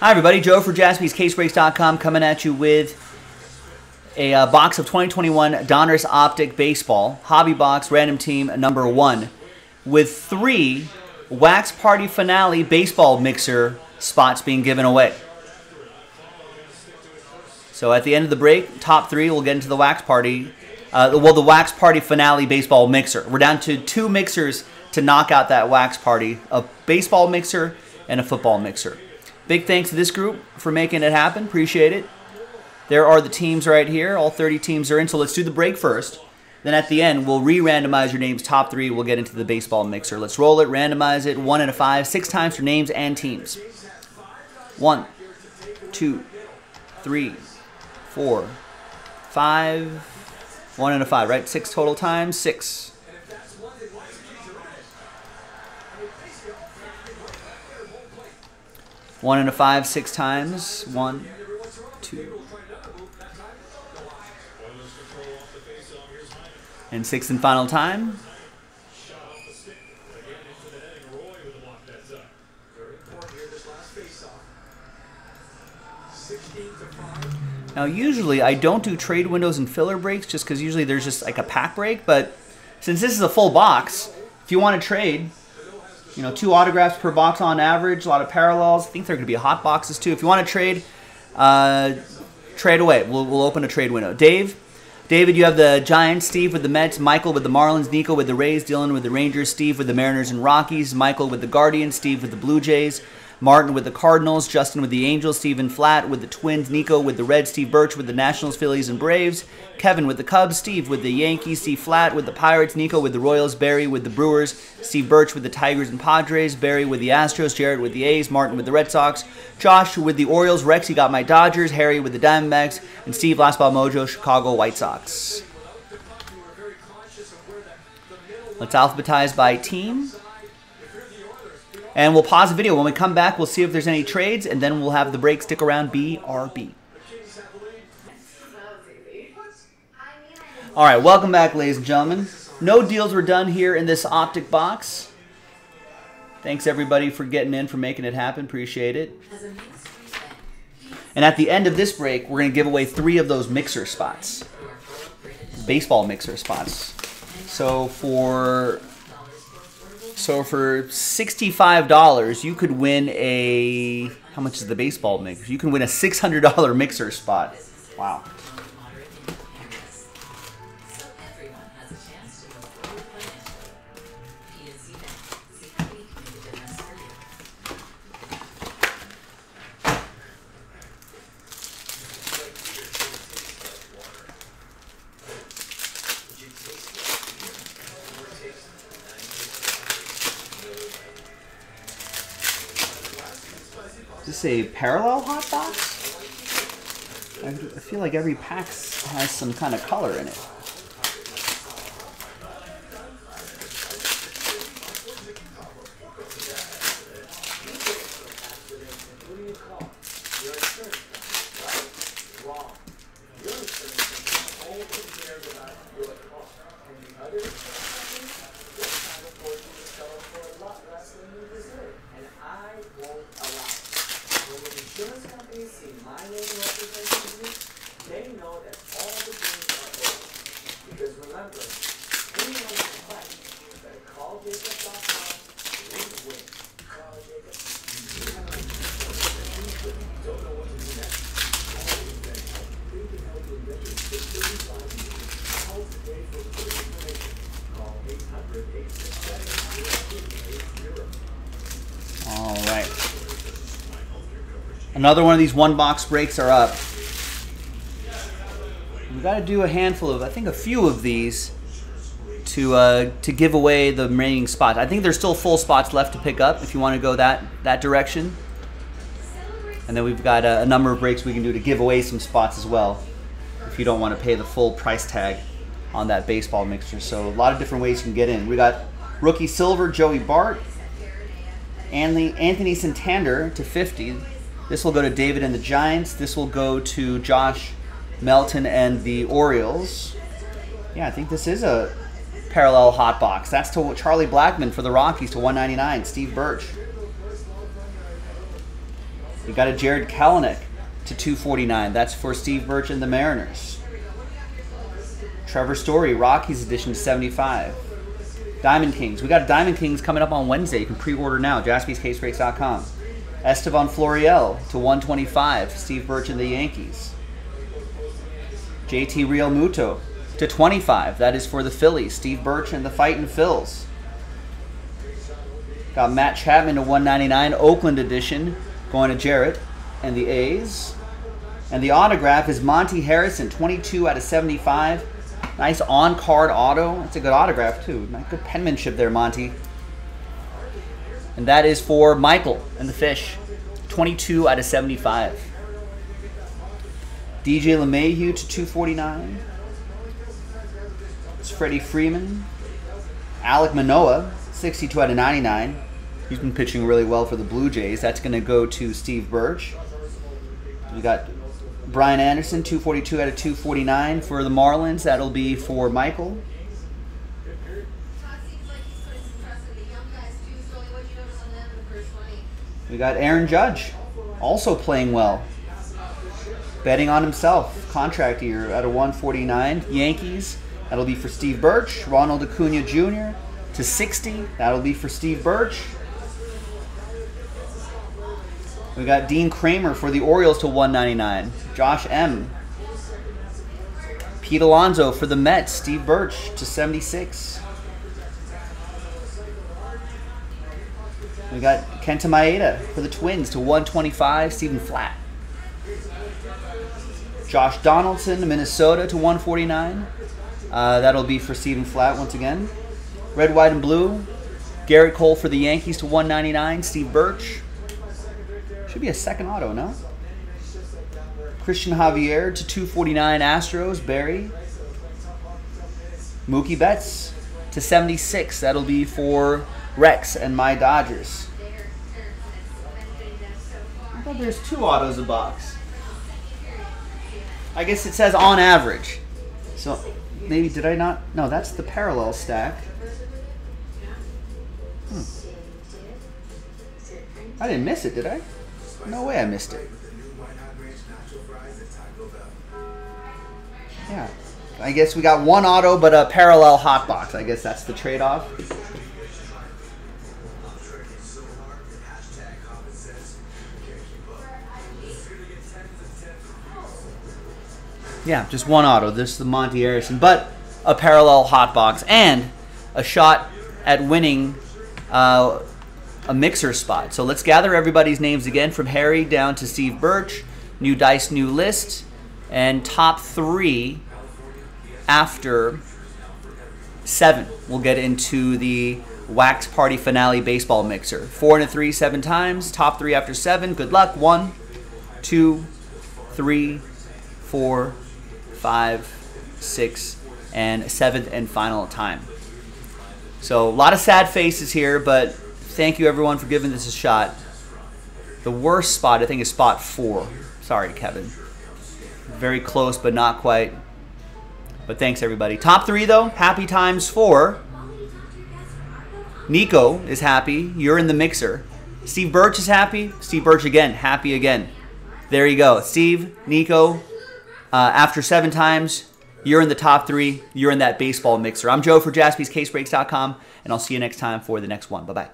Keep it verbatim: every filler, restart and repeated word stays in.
Hi everybody, Joe for Jaspys Case Breaks dot com coming at you with a uh, box of twenty twenty-one Donruss Optic Baseball, Hobby Box, Random Team, number one, with three Wax Party Finale Baseball Mixer spots being given away. So at the end of the break, top three, we'll get into the Wax Party, uh, well, the Wax Party Finale Baseball Mixer. We're down to two mixers to knock out that Wax Party, a baseball mixer and a football mixer. Big thanks to this group for making it happen. Appreciate it. There are the teams right here. All thirty teams are in, so let's do the break first. Then at the end, we'll re-randomize your names. Top three, we'll get into the baseball mixer. Let's roll it, randomize it, one out of five, six times for names and teams. One, two, three, four, five, one out of five, right? Six total times, six. One into five, six times. One, two. And sixth and final time. Now usually I don't do trade windows and filler breaks just because usually there's just like a pack break, but since this is a full box, if you want to trade, you know, two autographs per box on average, a lot of parallels. I think they're going to be hot boxes too. If you want to trade, uh, trade away. We'll, we'll open a trade window. Dave, David, you have the Giants, Steve with the Mets, Michael with the Marlins, Nico with the Rays, Dylan with the Rangers, Steve with the Mariners and Rockies, Michael with the Guardians, Steve with the Blue Jays, Martin with the Cardinals, Justin with the Angels, Stephen Flatt with the Twins, Nico with the Reds, Steve Birch with the Nationals, Phillies, and Braves, Kevin with the Cubs, Steve with the Yankees, Steve Flatt with the Pirates, Nico with the Royals, Barry with the Brewers, Steve Birch with the Tigers and Padres, Barry with the Astros, Jared with the A's, Martin with the Red Sox, Josh with the Orioles, Rex, you got my Dodgers, Harry with the Diamondbacks, and Steve Last Ball Mojo, Chicago White Sox. Let's alphabetize by team. And we'll pause the video. When we come back, we'll see if there's any trades, and then we'll have the break. Stick around, B R B. All right, welcome back, ladies and gentlemen. No deals were done here in this Optic box. Thanks, everybody, for getting in, for making it happen. Appreciate it. And at the end of this break, we're going to give away three of those mixer spots, baseball mixer spots. So for... So for sixty-five dollars, you could win a, how much is the baseball mixer? You can win a six hundred dollar mixer spot. Wow. Is this a parallel hot box? I feel like every pack has some kind of color in it. Another one of these one-box breaks are up. We've got to do a handful of, I think a few of these to uh, to give away the remaining spots. I think there's still full spots left to pick up if you want to go that, that direction. And then we've got a, a number of breaks we can do to give away some spots as well if you don't want to pay the full price tag on that baseball mixture. So a lot of different ways you can get in. We got Rookie Silver, Joey Bart, Anthony Santander to fifty. This will go to David and the Giants. This will go to Josh Melton and the Orioles. Yeah, I think this is a parallel hot box. That's to Charlie Blackman for the Rockies to one ninety-nine. Steve Birch. We got a Jared Kalanick to two forty-nine. That's for Steve Birch and the Mariners. Trevor Story, Rockies edition to seventy-five. Diamond Kings. We got Diamond Kings coming up on Wednesday. You can pre-order now. Jaspys Case Breaks dot com. Estevan Floriel to one twenty-five. Steve Birch and the Yankees. J T Real Muto to twenty-five. That is for the Phillies. Steve Birch and the Fightin' Phils. Got Matt Chapman to one ninety-nine. Oakland edition going to Jarrett and the A's. And the autograph is Monty Harrison, twenty-two out of seventy-five. Nice on-card auto. It's a good autograph, too. Good penmanship there, Monty. And that is for Michael and the Fish, twenty-two out of seventy-five. D J LeMahieu to two forty-nine. It's Freddie Freeman. Alec Manoa, sixty-two out of ninety-nine. He's been pitching really well for the Blue Jays. That's going to go to Steve Birch. We got Brian Anderson, two forty-two out of two forty-nine for the Marlins. That'll be for Michael. We got Aaron Judge, also playing well. Betting on himself, contract year out of one forty-nine. Yankees, that'll be for Steve Birch. Ronald Acuna Junior to sixty, that'll be for Steve Birch. We got Dean Kramer for the Orioles to one ninety-nine. Josh M. Pete Alonso for the Mets. Steve Birch to seventy-six. We got Kenta Maeda for the Twins to one twenty-five. Stephen Flatt. Josh Donaldson, Minnesota to one forty-nine. Uh, that'll be for Stephen Flatt once again. Red, white, and blue. Garrett Cole for the Yankees to one ninety-nine. Steve Birch. Should be a second auto, no? Christian Javier to two forty-nine Astros, Barry. Mookie Betts to seventy-six. That'll be for Rex and my Dodgers. I thought there's two autos a box. I guess it says on average. So maybe did I not? No, that's the parallel stack. Hmm. I didn't miss it, did I? No way I missed it. Yeah. I guess we got one auto, but a parallel hot box. I guess that's the trade-off. Yeah, just one auto. This is the Monty Harrison, but a parallel hot box and a shot at winning uh, a mixer spot. So let's gather everybody's names again from Harry down to Steve Birch. New dice, new list, and top three after seven. We'll get into the Wax Party Finale Baseball Mixer. Four and a three, seven times. Top three after seven. Good luck. One, two, three, four, five, six, and seventh and final time. So a lot of sad faces here, but thank you, everyone, for giving this a shot. The worst spot, I think, is spot four. Sorry, Kevin. Very close, but not quite. But thanks, everybody. Top three, though, happy times four. Nico is happy. You're in the mixer. Steve Birch is happy. Steve Birch again, happy again. There you go. Steve, Nico, uh, after seven times, you're in the top three. You're in that baseball mixer. I'm Joe for Jaspys Case Breaks dot com, and I'll see you next time for the next one. Bye-bye.